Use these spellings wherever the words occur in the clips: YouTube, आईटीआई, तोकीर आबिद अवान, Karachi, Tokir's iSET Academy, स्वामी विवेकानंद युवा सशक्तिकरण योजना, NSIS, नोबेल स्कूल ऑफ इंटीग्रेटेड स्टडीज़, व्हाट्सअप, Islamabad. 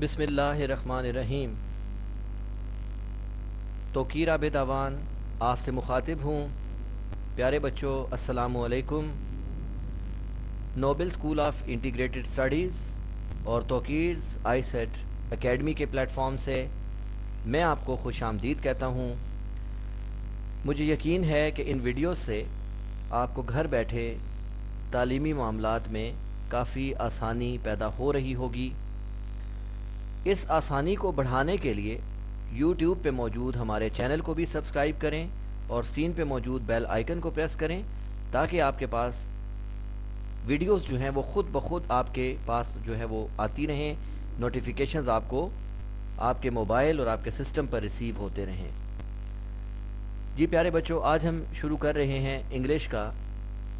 बिस्मिल्लाहिर्रहमानिर्रहीम। तोकीर आबिद अवान आपसे मुखातिब हूँ। प्यारे बच्चों, अस्सलामुअलैकुम। नोबेल स्कूल ऑफ इंटीग्रेटेड स्टडीज़ और तोकीर्स आईसेट एकेडमी के प्लेटफॉर्म से मैं आपको खुश आमदीद कहता हूँ। मुझे यकीन है कि इन वीडियो से आपको घर बैठे तालीमी मामलात में काफ़ी आसानी पैदा हो रही होगी। इस आसानी को बढ़ाने के लिए YouTube पे मौजूद हमारे चैनल को भी सब्सक्राइब करें और स्क्रीन पे मौजूद बेल आइकन को प्रेस करें, ताकि आपके पास वीडियोस जो हैं वो ख़ुद ब खुद आपके पास जो है वो आती रहें, नोटिफिकेशंस आपको आपके मोबाइल और आपके सिस्टम पर रिसीव होते रहें। जी प्यारे बच्चों, आज हम शुरू कर रहे हैं इंग्लिश का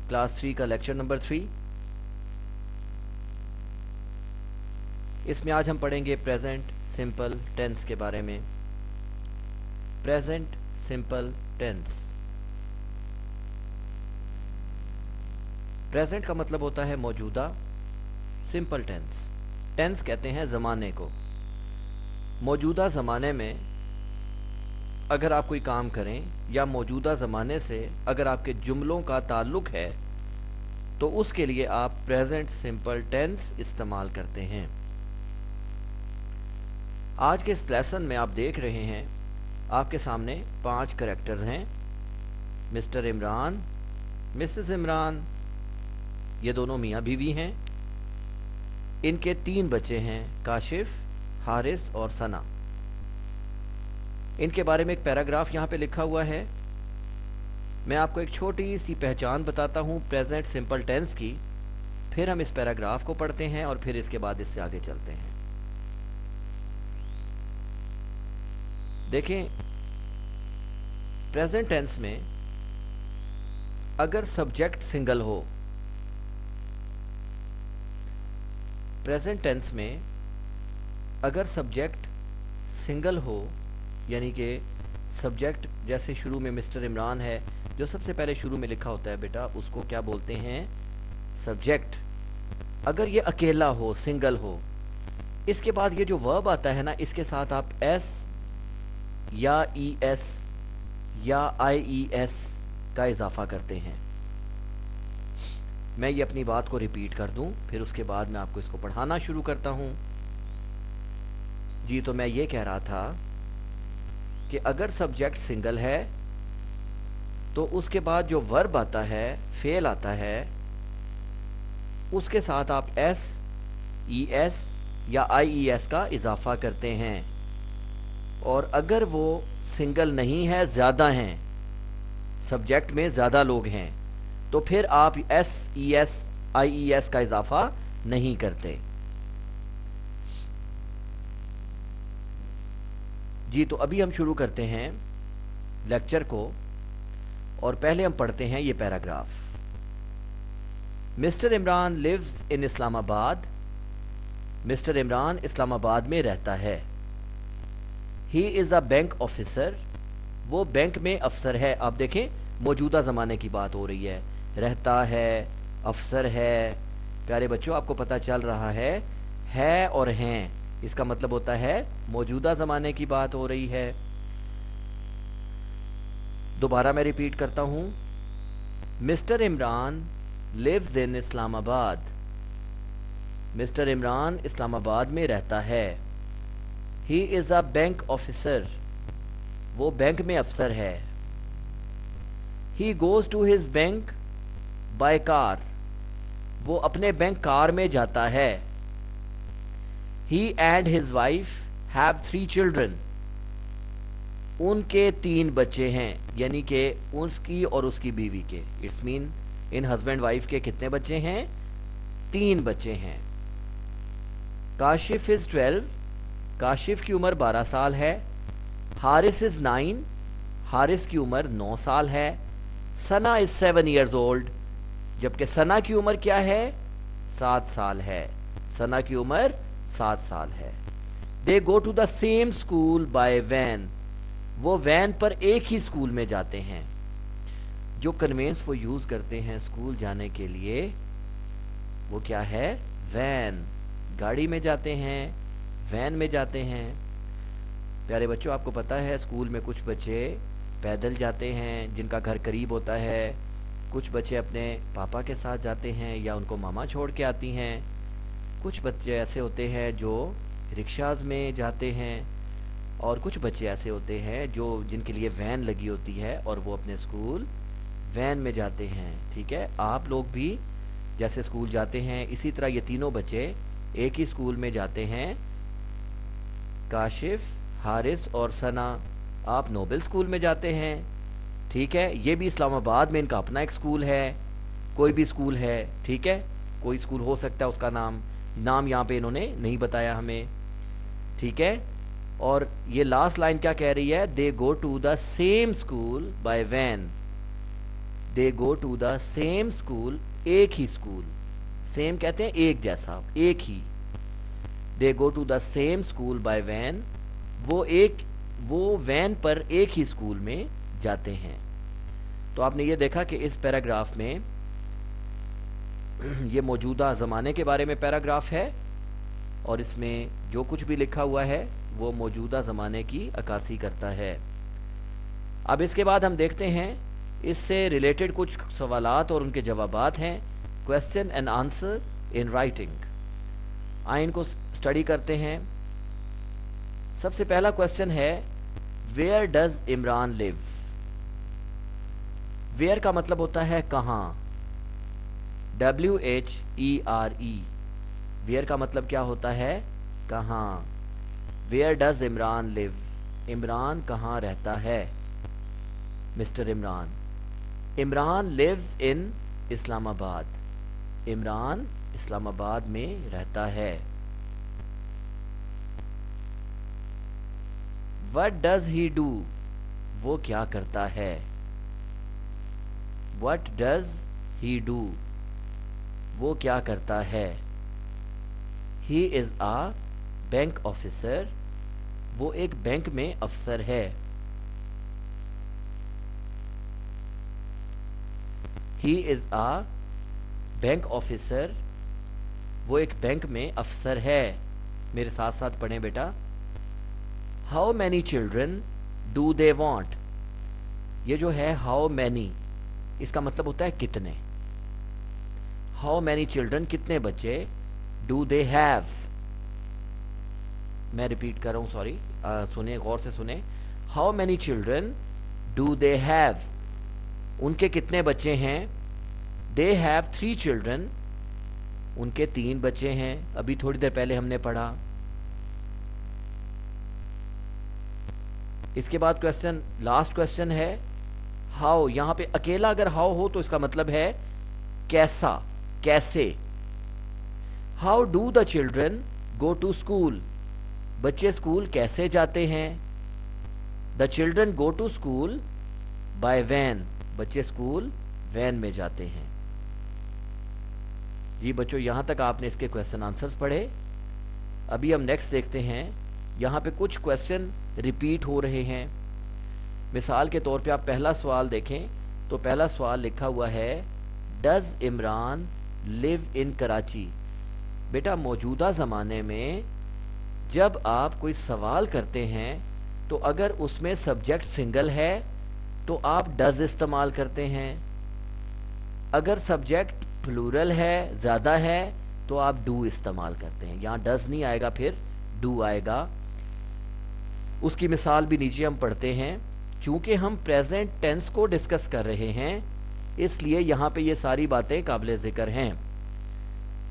क्लास 3 का लेक्चर नंबर 3। इसमें आज हम पढ़ेंगे प्रेजेंट सिंपल टेंस के बारे में। Present simple tense. प्रेजेंट का मतलब होता है मौजूदा, सिंपल टेंस, टेंस कहते हैं ज़माने को। मौजूदा ज़माने में अगर आप कोई काम करें या मौजूदा ज़माने से अगर आपके जुमलों का ताल्लुक़ है तो उसके लिए आप प्रेजेंट सिंपल टेंस इस्तेमाल करते हैं। आज के इस लेसन में आप देख रहे हैं आपके सामने 5 करैक्टर्स हैं, मिस्टर इमरान, मिसेस इमरान, ये दोनों मियाँ बीवी हैं, इनके 3 बच्चे हैं, काशिफ, हारिस और सना। इनके बारे में एक पैराग्राफ यहाँ पे लिखा हुआ है। मैं आपको एक छोटी सी पहचान बताता हूँ प्रेजेंट सिंपल टेंस की, फिर हम इस पैराग्राफ को पढ़ते हैं और फिर इसके बाद इससे आगे चलते हैं। देखें, प्रेजेंट टेंस में अगर सब्जेक्ट सिंगल हो, प्रेजेंट टेंस में अगर सब्जेक्ट सिंगल हो, यानी कि सब्जेक्ट जैसे शुरू में मिस्टर इमरान है, जो सबसे पहले शुरू में लिखा होता है बेटा, उसको क्या बोलते हैं? सब्जेक्ट। अगर ये अकेला हो, सिंगल हो, इसके बाद ये जो वर्ब आता है ना, इसके साथ आप एस या ई एस या आई ई एस का इजाफा करते हैं। मैं ये अपनी बात को रिपीट कर दूं, फिर उसके बाद मैं आपको इसको पढ़ाना शुरू करता हूं। जी, तो मैं ये कह रहा था कि अगर सब्जेक्ट सिंगल है तो उसके बाद जो वर्ब आता है, फेल आता है, उसके साथ आप एस, ई एस या आई ई एस का इजाफा करते हैं। और अगर वो सिंगल नहीं है, ज़्यादा हैं, सब्जेक्ट में ज़्यादा लोग हैं, तो फिर आप S, E S, I E S का इजाफा नहीं करते। जी, तो अभी हम शुरू करते हैं लेक्चर को, और पहले हम पढ़ते हैं ये paragraph. Mister Imran lives in Islamabad. Mister Imran Islamabad में रहता है। He is a bank officer, वो बैंक में अफसर है। आप देखें, मौजूदा ज़माने की बात हो रही है, रहता है, अफसर है। प्यारे बच्चों, आपको पता चल रहा है और हैं, इसका मतलब होता है मौजूदा ज़माने की बात हो रही है। दोबारा मैं रिपीट करता हूँ, mister Imran lives in Islamabad. Mister Imran Islamabad में रहता है। He is a bank officer, वो बैंक में अफसर है। He goes to his bank by car, वो अपने बैंक कार में जाता है। He and his wife have 3 children, उनके 3 बच्चे हैं, यानी कि उसकी और उसकी बीवी के। It's mean in husband wife के कितने बच्चे हैं? 3 बच्चे हैं। काशिफ इज 12, काशिफ की उम्र 12 साल है। हारिस इज 9, हारिस की उम्र 9 साल है। सना इज 7 ईयर्स ओल्ड, जबकि सना की उम्र क्या है? 7 साल है। सना की उम्र 7 साल है। They go to the same school by van, वो वैन पर एक ही स्कूल में जाते हैं। जो कन्वेंस वो यूज करते हैं स्कूल जाने के लिए, वो क्या है? वैन, गाड़ी में जाते हैं। वैन में जाते हैं। प्यारे बच्चों, आपको पता है स्कूल में कुछ बच्चे पैदल जाते हैं जिनका घर करीब होता है, कुछ बच्चे अपने पापा के साथ जाते हैं या उनको मामा छोड़ के आती हैं, कुछ बच्चे ऐसे होते हैं जो रिक्शाज में जाते हैं, और कुछ बच्चे ऐसे होते हैं जो जिनके लिए वैन लगी होती है और वो अपने स्कूल वैन में जाते हैं। ठीक है, आप लोग भी जैसे स्कूल जाते हैं इसी तरह ये तीनों बच्चे एक ही स्कूल में जाते हैं, काशिफ, हारिस और सना। आप नोबेल स्कूल में जाते हैं, ठीक है, ये भी इस्लामाबाद में इनका अपना एक स्कूल है, कोई भी स्कूल है, ठीक है, कोई स्कूल हो सकता है, उसका नाम यहाँ पे इन्होंने नहीं बताया हमें, ठीक है। और ये लास्ट लाइन क्या कह रही है, they go to the same school by van, they go to the same school, एक ही स्कूल, सेम कहते हैं एक जैसा, एक ही, they go to the same school by van, वो वैन पर एक ही स्कूल में जाते हैं। तो आपने ये देखा कि इस पैराग्राफ में ये मौजूदा ज़माने के बारे में पैराग्राफ है और इसमें जो कुछ भी लिखा हुआ है वो मौजूदा ज़माने की अक्कासी करता है। अब इसके बाद हम देखते हैं इससे रिलेटेड कुछ सवालात और उनके जवाबात हैं, question and answer in writing. आइए इनको स्टडी करते हैं। सबसे पहला क्वेश्चन है where does Imran live. Where का मतलब होता है कहाँ, WHERE, वेयर का मतलब क्या होता है, कहाँ। Where does Imran live, Imran कहाँ रहता है, mister Imran. Imran lives in Islamabad, Imran Islamabad में रहता है। व्हाट डज ही डू, वो क्या करता है, व्हाट डज ही डू, वो क्या करता है। He is a bank officer, वो एक बैंक में अफसर है। He is a bank officer, वो एक बैंक में अफसर है। मेरे साथ साथ पढ़ें बेटा। How many children do they want, ये जो है हाउ मैनी, इसका मतलब होता है कितने। हाउ मैनी चिल्ड्रन, कितने बच्चे, डू दे हैव, मैं रिपीट कर रहा हूँ, सॉरी, सुने, गौर से सुने। How many children do they have, उनके कितने बच्चे हैं। दे हैव 3 चिल्ड्रन, उनके 3 बच्चे हैं, अभी थोड़ी देर पहले हमने पढ़ा। इसके बाद क्वेश्चन, लास्ट क्वेश्चन है हाउ। यहाँ पे अकेला अगर हाउ हो तो इसका मतलब है कैसा, कैसे। How do the children go to school, बच्चे स्कूल कैसे जाते हैं। The children go to school by van, बच्चे स्कूल वैन में जाते हैं। जी बच्चों, यहाँ तक आपने इसके क्वेश्चन आंसर्स पढ़े। अभी हम नेक्स्ट देखते हैं, यहाँ पे कुछ क्वेश्चन रिपीट हो रहे हैं। मिसाल के तौर पे आप पहला सवाल देखें तो पहला सवाल लिखा हुआ है does Imran live in Karachi. बेटा, मौजूदा ज़माने में जब आप कोई सवाल करते हैं तो अगर उसमें सब्जेक्ट सिंगल है तो आप डज इस्तेमाल करते हैं, अगर सब्जेक्ट प्लूरल है, ज़्यादा है, तो आप डू इस्तेमाल करते हैं। यहाँ डज नहीं आएगा, फिर डू आएगा। उसकी मिसाल भी नीचे हम पढ़ते हैं। चूँकि हम प्रेजेंट टेंस को डिस्कस कर रहे हैं इसलिए यहाँ पे ये सारी बातें काबिल ज़िक्र हैं।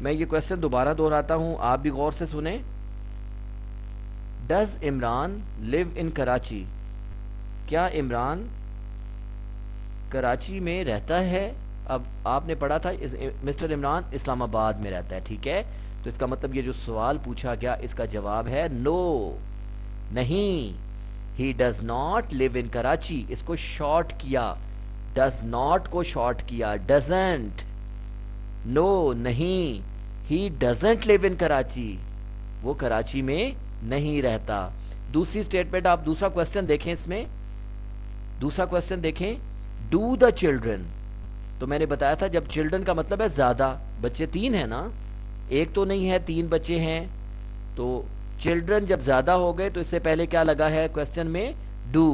मैं ये क्वेश्चन दोबारा दोहराता हूँ, आप भी गौर से सुने। Does Imran live in Karachi, क्या इमरान कराची में रहता है। अब आपने पढ़ा था मिस्टर इमरान इस्लामाबाद में रहता है, ठीक है, तो इसका मतलब ये जो सवाल पूछा गया इसका जवाब है नो, नहीं। He does not live in Karachi, इसको शॉर्ट किया, डज नॉट को शॉर्ट किया, डजेंट, नो, नहीं। He doesn't live in Karachi, वो कराची में नहीं रहता। दूसरी स्टेटमेंट, आप दूसरा क्वेश्चन देखें, इसमें दूसरा क्वेश्चन देखें डू द चिल्ड्रन, तो मैंने बताया था जब चिल्ड्रन का मतलब है ज्यादा, बच्चे 3 है ना, 1 तो नहीं है, 3 बच्चे हैं, तो चिल्ड्रन जब ज्यादा हो गए तो इससे पहले क्या लगा है क्वेश्चन में? डू।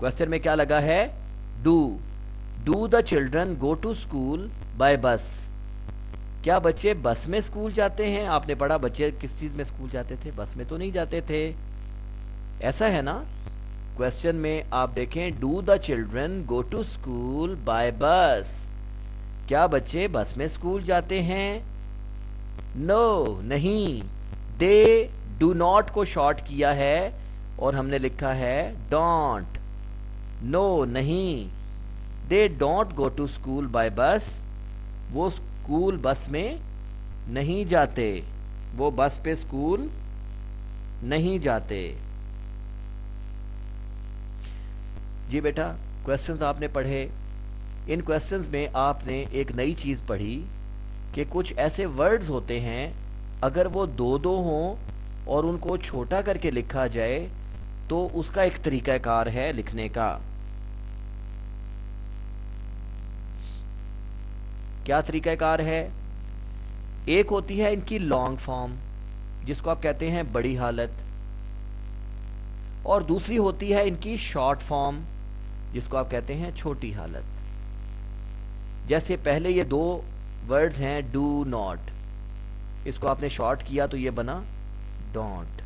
क्वेश्चन में क्या लगा है? Do. Do the children go to school by bus. क्या बच्चे बस में स्कूल जाते हैं? आपने पढ़ा बच्चे किस चीज में स्कूल जाते थे, बस में तो नहीं जाते थे, ऐसा है ना। क्वेश्चन में आप देखें, do the children go to school by bus. क्या बच्चे बस में स्कूल जाते हैं? नो, नहीं। दे डू नॉट को शॉर्ट किया है और हमने लिखा है डोंट। नो, नहीं। They don't go to school by bus. वो स्कूल बस में नहीं जाते, वो बस पे स्कूल नहीं जाते। जी बेटा, क्वेश्चंस आपने पढ़े। इन क्वेश्चंस में आपने एक नई चीज़ पढ़ी कि कुछ ऐसे वर्ड्स होते हैं, अगर वो दो दो हों और उनको छोटा करके लिखा जाए तो उसका एक तरीकाकार है लिखने का। क्या तरीकाकार है? एक होती है इनकी लॉन्ग फॉर्म जिसको आप कहते हैं बड़ी हालत, और दूसरी होती है इनकी शॉर्ट फॉर्म जिसको आप कहते हैं छोटी हालत। जैसे पहले ये दो वर्ड्स हैं, डू नॉट, इसको आपने शॉर्ट किया तो ये बना डोंट।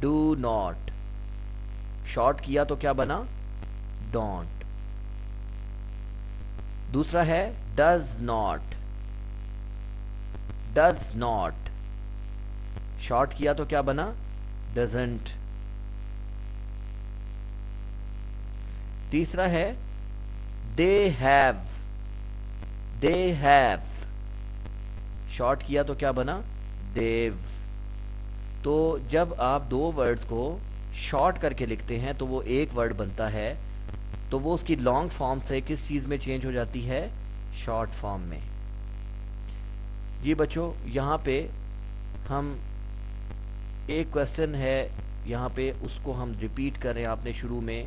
डू नॉट शॉर्ट किया तो क्या बना? डोंट। दूसरा है does not. Does not short किया तो क्या बना? डजंट। तीसरा है they have. They have short किया तो क्या बना? देव। तो जब आप दो वर्ड्स को शॉर्ट करके लिखते हैं तो वो एक वर्ड बनता है, तो वो उसकी लॉन्ग फॉर्म से किस चीज में चेंज हो जाती है? शॉर्ट फॉर्म में। जी बच्चों, यहाँ पे हम एक क्वेश्चन है, यहाँ पे उसको हम रिपीट कर रहे हैं। आपने शुरू में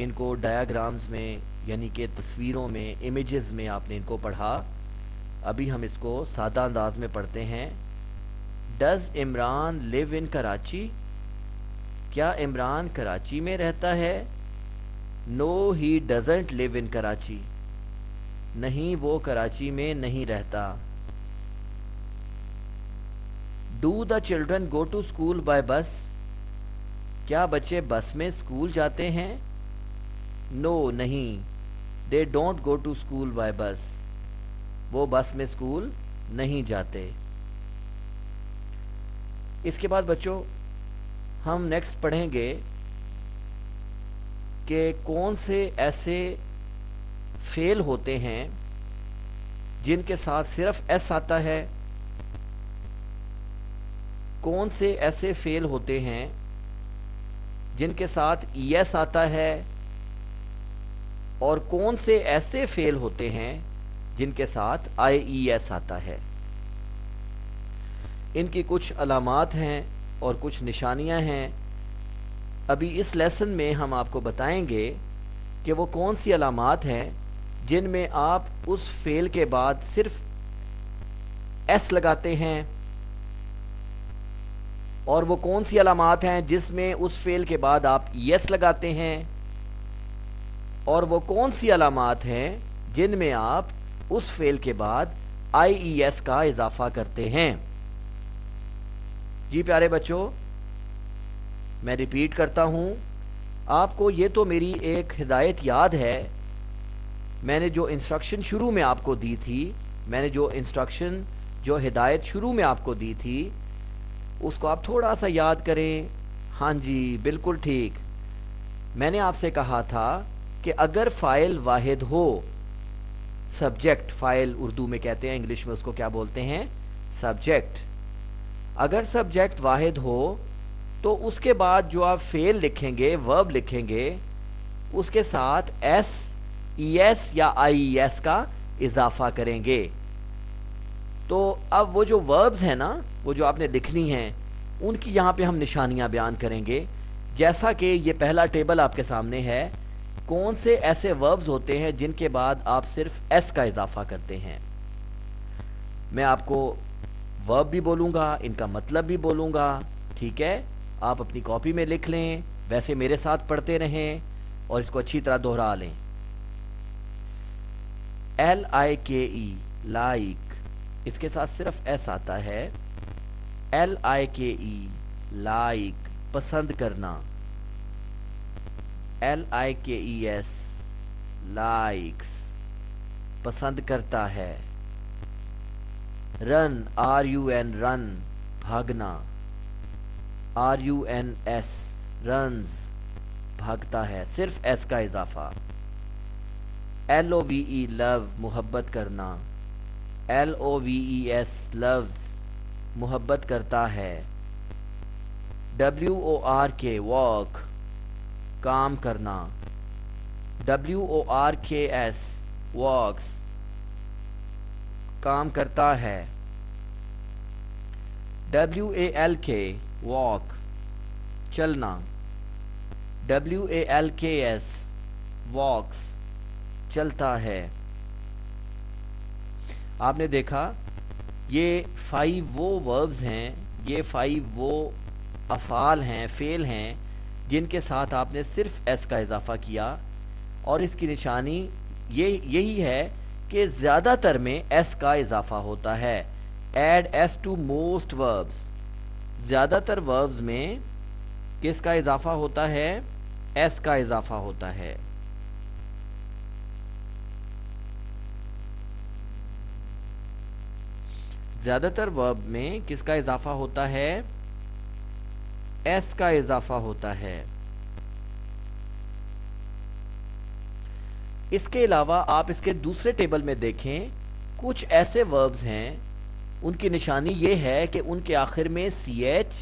इनको डायग्राम्स में यानी कि तस्वीरों में, इमेजेस में आपने इनको पढ़ा। अभी हम इसको सादा अंदाज में पढ़ते हैं। Does Imran live in Karachi? क्या इमरान कराची में रहता है? No, he doesn't live in Karachi. नहीं, वो कराची में नहीं रहता। Do the children go to school by bus? क्या बच्चे बस में स्कूल जाते हैं? नो, नहीं। They don't go to school by bus. वो बस में स्कूल नहीं जाते। इसके बाद बच्चों हम नेक्स्ट पढ़ेंगे कि कौन से ऐसे फेल होते हैं जिनके साथ सिर्फ एस आता है। कौन से ऐसे फेल होते हैं जिनके साथ ईएस आता है, और कौन से ऐसे फेल होते हैं जिनके साथ आईईएस आता है। इनकी कुछ अलामात हैं और कुछ निशानियां हैं। अभी इस लेसन में हम आपको बताएंगे कि वो कौन सी अलामात हैं जिनमें आप उस फेल के बाद सिर्फ एस लगाते हैं, और वो कौन सी अलामात हैं जिसमें उस फेल के बाद आप यस लगाते हैं, और वो कौन सी अलामात हैं जिनमें आप उस फेल के बाद आईईएस का इजाफा करते हैं। जी प्यारे बच्चों, मैं रिपीट करता हूं आपको, ये तो मेरी एक हिदायत याद है, मैंने जो इंस्ट्रक्शन शुरू में आपको दी थी, मैंने जो इंस्ट्रक्शन, जो हिदायत शुरू में आपको दी थी, उसको आप थोड़ा सा याद करें। हाँ जी, बिल्कुल ठीक। मैंने आपसे कहा था कि अगर फाइल वाहिद हो, सब्जेक्ट, फाइल उर्दू में कहते हैं, इंग्लिश में उसको क्या बोलते हैं? सब्जेक्ट। अगर सब्जेक्ट वाहिद हो तो उसके बाद जो आप फेल लिखेंगे, वर्ब लिखेंगे, उसके साथ एस, ईएस या आईईएस का इजाफा करेंगे। तो अब वो जो वर्ब्स हैं ना, वो जो आपने लिखनी हैं, उनकी यहाँ पे हम निशानियाँ बयान करेंगे। जैसा कि ये पहला टेबल आपके सामने है, कौन से ऐसे वर्ब्स होते हैं जिनके बाद आप सिर्फ एस का इजाफा करते हैं। मैं आपको वर्ब भी बोलूँगा, इनका मतलब भी बोलूँगा, ठीक है। आप अपनी कॉपी में लिख लें, वैसे मेरे साथ पढ़ते रहें और इसको अच्छी तरह दोहरा लें। LIKE लाइक, इसके साथ सिर्फ S आता है। LIKE लाइक, पसंद करना। LIKES लाइक्स, पसंद करता है। रन RUN रन, भागना। RUNS रन्स, भागता है, सिर्फ S का इजाफा। LOVE लव, मोहब्बत करना। LOVES लव्स, मोहब्बत करता है। WORK वॉक, काम करना। WORKS वॉक्स, काम करता है। WALK वॉक, चलना। WALKS वॉक्स, चलता है। आपने देखा ये 5 वो वर्ब्स हैं, ये 5 वो अफाल हैं, फेल हैं, जिनके साथ आपने सिर्फ एस का इजाफा किया। और इसकी निशानी यही है कि ज़्यादातर में एस का इजाफा होता है। Add S to most verbs, ज़्यादातर वर्ब्स में किसका इजाफा होता है? एस का इजाफा होता है। ज़्यादातर वर्ब में किसका इजाफा होता है? एस का इजाफा होता है। इसके अलावा आप इसके दूसरे टेबल में देखें, कुछ ऐसे वर्ब्स हैं उनकी निशानी ये है कि उनके आखिर में CH,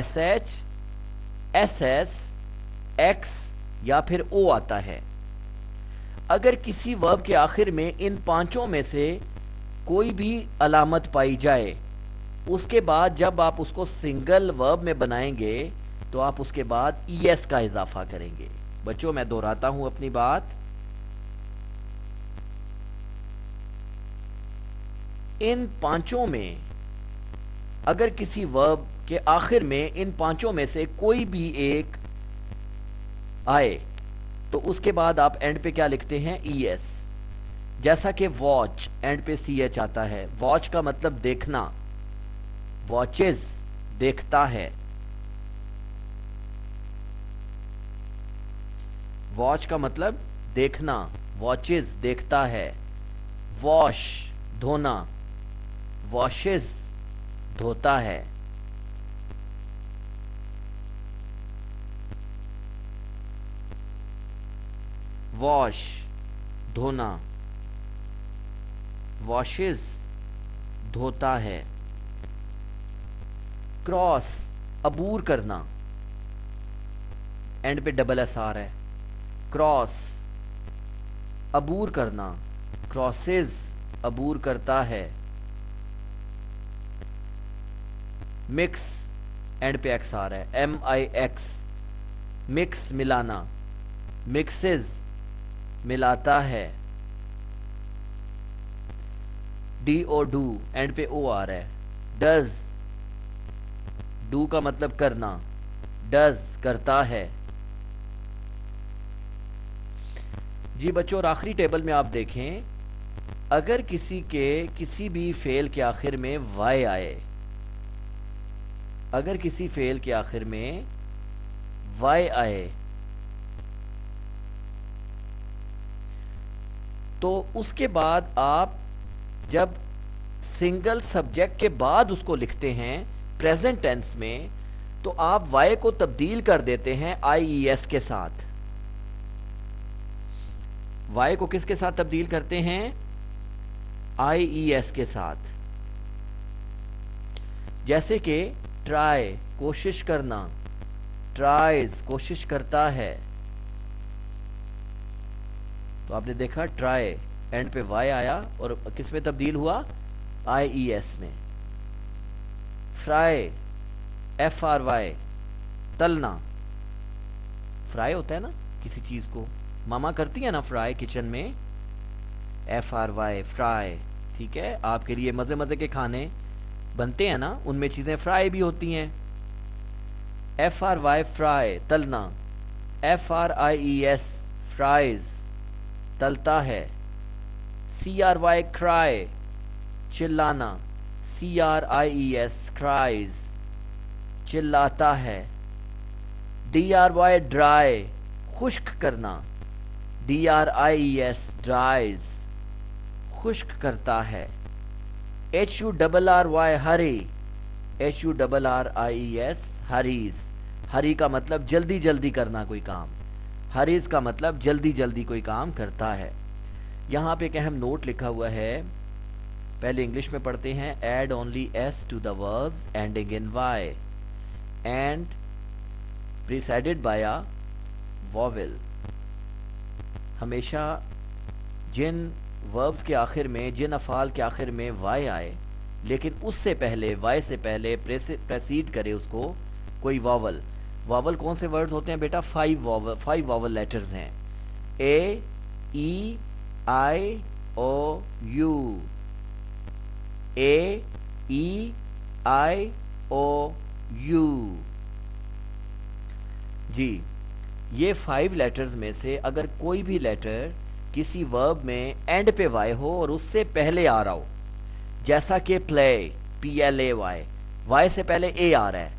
SH, SS, X या फिर O आता है। अगर किसी वर्ब के आखिर में इन पांचों में से कोई भी अलामत पाई जाए, उसके बाद जब आप उसको सिंगल वर्ब में बनाएंगे तो आप उसके बाद ES का इजाफा करेंगे। बच्चों मैं दोहराता हूं अपनी बात, इन पांचों में अगर किसी वर्ब के आखिर में इन पांचों में से कोई भी एक आए तो उसके बाद आप एंड पे क्या लिखते हैं? ES। जैसा कि वॉच, एंड पे CH आता है। वॉच का मतलब देखना, वॉचेस देखता है। वॉच का मतलब देखना, वॉचेस देखता है। वॉश धोना, वॉशेस धोता है। वॉश धोना, वॉशेस धोता है। क्रॉस अबूर करना, एंड पे SS है। क्रॉस अबूर करना, क्रॉसेस अबूर करता है। मिक्स, एंड पे XR है। MIX मिक्स, मिलाना। मिक्सेस मिलाता है। DO डू, एंड पे OR है। डज, डू का मतलब करना, डज करता है। जी बच्चों, और आखिरी टेबल में आप देखें, अगर किसी के किसी भी फेल के आखिर में वाई आए, अगर किसी फेल के आखिर में वाई आए तो उसके बाद आप जब सिंगल सब्जेक्ट के बाद उसको लिखते हैं प्रेजेंट टेंस में, तो आप वाई को तब्दील कर देते हैं IES के साथ। वाई को किसके साथ तब्दील करते हैं? IES के साथ। जैसे कि ट्राई कोशिश करना, ट्राइज कोशिश करता है। तो आपने देखा ट्राई, एंड पे वाई आया और किस में तब्दील हुआ? IES में। फ्राई, FRY तलना, फ्राई होता है ना किसी चीज को, मामा करती है ना फ्राई किचन में, FRY फ्राई, ठीक है, आपके लिए मज़े मज़े के खाने बनते हैं ना, उनमें चीज़ें फ्राई भी होती हैं। FRY फ्राई तलना, FRIES फ्राइज तलता है, CRY क्राई चिल्लाना, CRIES क्राइज चिल्लाता है, DRY ड्राई खुश्क करना, DRIES ड्राइज खुश्क करता है, HURRY hurry, HURRIES hurries, hurry का मतलब जल्दी जल्दी करना कोई काम, हरीज का मतलब जल्दी जल्दी कोई काम करता है। यहाँ पे एक अहम नोट लिखा हुआ है, पहले इंग्लिश में पढ़ते हैं, add only S to the verbs ending in Y and preceded by a vowel. हमेशा जिन वर्ब्स के आखिर में, जिन अफाल के आखिर में वाई आए लेकिन उससे पहले, वाई से पहले प्रेसीड करे उसको कोई वावल। वावल कौन से वर्ड्स होते हैं बेटा? 5 वावल लेटर्स हैं, A E I O you, A E I O you. जी, ये 5 लेटर्स में से अगर कोई भी लेटर किसी वर्ब में एंड पे वाई हो और उससे पहले आ रहा हो, जैसा कि प्ले, PLAY, वाई से पहले ए आ रहा है,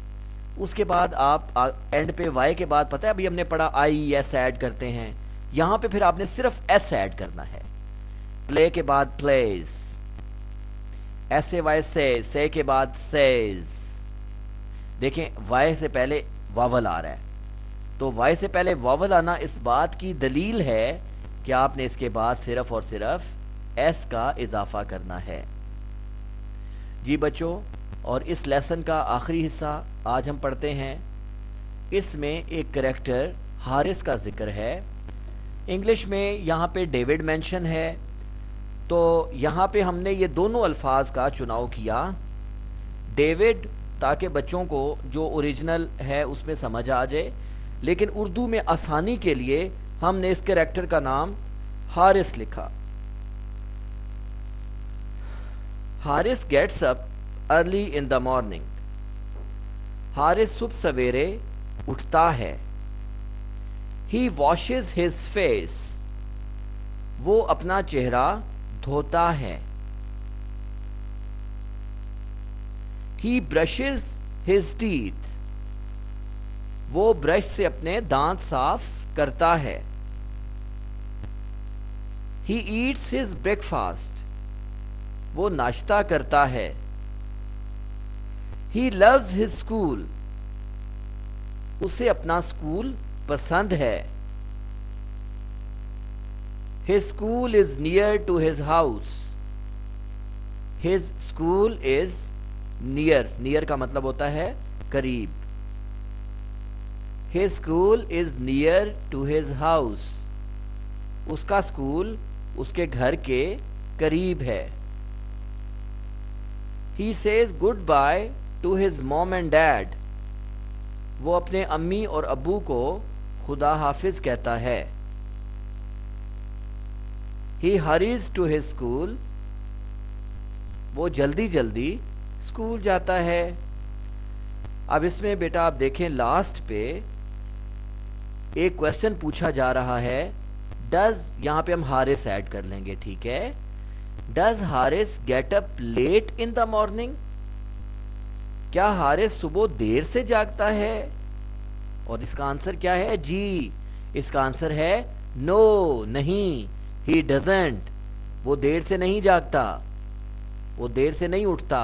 उसके बाद आप एंड पे वाई के बाद, पता है अभी हमने पढ़ा IES ऐड करते हैं, यहाँ पे फिर आपने सिर्फ एस ऐड करना है। प्ले के बाद प्लेज, SAY से के बाद सेज, देखें वाई से पहले वावल आ रहा है, तो वाई से पहले वावल आना इस बात की दलील है कि आपने इसके बाद सिर्फ और सिर्फ एस का इजाफा करना है। जी बच्चों, और इस लेसन का आखिरी हिस्सा आज हम पढ़ते हैं, इसमें एक करैक्टर हारिस का जिक्र है। इंग्लिश में यहाँ पे डेविड मेंशन है, तो यहाँ पे हमने ये दोनों अल्फाज का चुनाव किया, डेविड ताकि बच्चों को जो ओरिजिनल है उसमें समझ आ जाए, लेकिन उर्दू में आसानी के लिए हमने इस करैक्टर का नाम हारिस लिखा। Haris gets up early in the morning, Haris सुबह सवेरे उठता है। ही वॉशेज हिज फेस, वो अपना चेहरा धोता है। ही ब्रशेज हिज टीथ, वो ब्रश से अपने दांत साफ करता है। ही ईट्स हिज ब्रेकफास्ट, वो नाश्ता करता है। ही लव्स हिज स्कूल, उसे अपना स्कूल पसंद है। His school is near to his house, his school is near, near का मतलब होता है करीब। His school is near to his house. उसका स्कूल उसके घर के करीब है। He says goodbye to his mom and dad. वो अपने अम्मी और अब्बू को खुदा हाफिज कहता है। He hurries to his school. वो जल्दी जल्दी स्कूल जाता है। अब इसमें बेटा आप देखें लास्ट पे एक क्वेश्चन पूछा जा रहा है, डज, यहाँ पे हम हारिस ऐड कर लेंगे, ठीक है, does Haris get up late in the morning, क्या हारिस सुबह देर से जागता है? और इसका आंसर क्या है? जी, इसका आंसर है नो, नहीं, ही डजंट, वो देर से नहीं जागता, वो देर से नहीं उठता।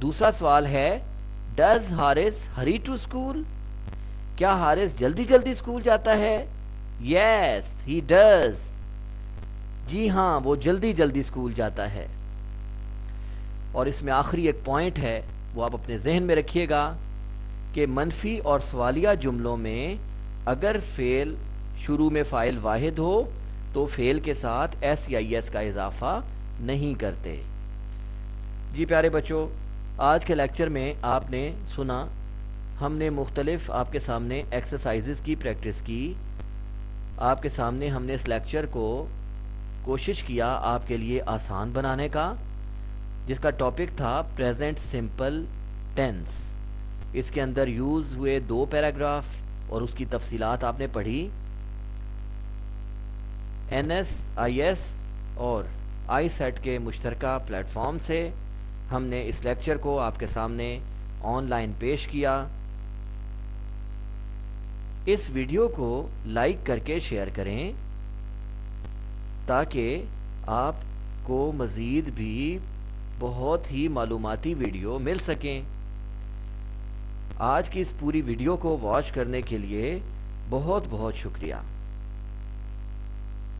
दूसरा सवाल है, does Haris hurry to school, क्या हारिस जल्दी जल्दी स्कूल जाता है? यस ही डज, जी हाँ, वो जल्दी जल्दी स्कूल जाता है। और इसमें आखिरी एक पॉइंट है, वो आप अपने जहन में रखिएगा कि मनफी और सवालिया जुमलों में अगर फेल शुरू में फाइल वाहिद हो तो फेल के साथ SEIS का इजाफा नहीं करते। जी प्यारे बच्चों, आज के लेक्चर में आपने सुना, हमने मुख्तलिफ आपके सामने एक्सरसाइजेस की प्रैक्टिस की, आपके सामने हमने इस लेक्चर को कोशिश किया आपके लिए आसान बनाने का, जिसका टॉपिक था प्रेजेंट सिंपल टेंस। इसके अंदर यूज़ हुए 2 पैराग्राफ और उसकी तफसीलात आपने पढ़ी। NSIS और iSET के मुश्तरका प्लेटफॉर्म से हमने इस लेक्चर को आपके सामने ऑनलाइन पेश किया। इस वीडियो को लाइक करके शेयर करें ताकि आपको मज़ीद भी बहुत ही मालूमाती वीडियो मिल सकें। आज की इस पूरी वीडियो को वॉच करने के लिए बहुत बहुत शुक्रिया।